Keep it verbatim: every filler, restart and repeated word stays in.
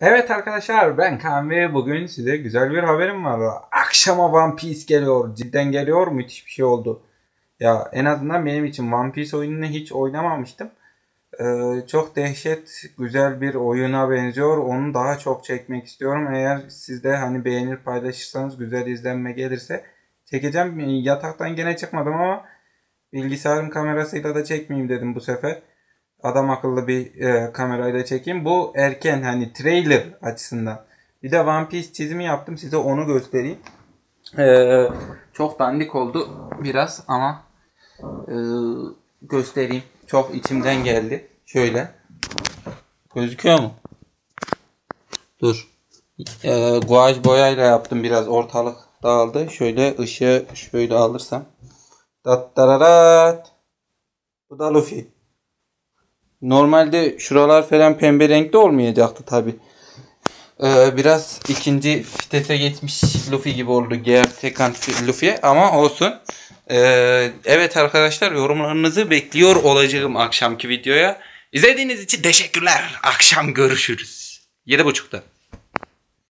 Evet arkadaşlar, ben Kaan ve bugün size güzel bir haberim var. Akşama One Piece geliyor. Cidden geliyor, müthiş bir şey oldu. Ya en azından benim için One Piece oyununu hiç oynamamıştım. Ee, çok dehşet güzel bir oyuna benziyor. Onu daha çok çekmek istiyorum. Eğer siz de hani beğenir paylaşırsanız, güzel izlenme gelirse çekeceğim. Yataktan gene çıkmadım ama bilgisayarın kamerasıyla da çekmeyeyim dedim bu sefer. Adam akıllı bir e, kamerayla çekeyim. Bu erken, hani trailer açısından. Bir de One Piece çizimi yaptım. Size onu göstereyim. Ee, çok dandik oldu biraz ama e, göstereyim. Çok içimden geldi. Şöyle. Gözüküyor mu? Dur. E, guaj boyayla yaptım biraz. Ortalık dağıldı. Şöyle ışığı şöyle alırsam. Dattararat. Bu da Luffy. Normalde şuralar falan pembe renkte olmayacaktı tabi. Ee, biraz ikinci fitese geçmiş Luffy gibi oldu. Gerçek Luffy ama olsun. Ee, evet arkadaşlar, yorumlarınızı bekliyor olacağım akşamki videoya. İzlediğiniz için teşekkürler. Akşam görüşürüz. yedi buçukta.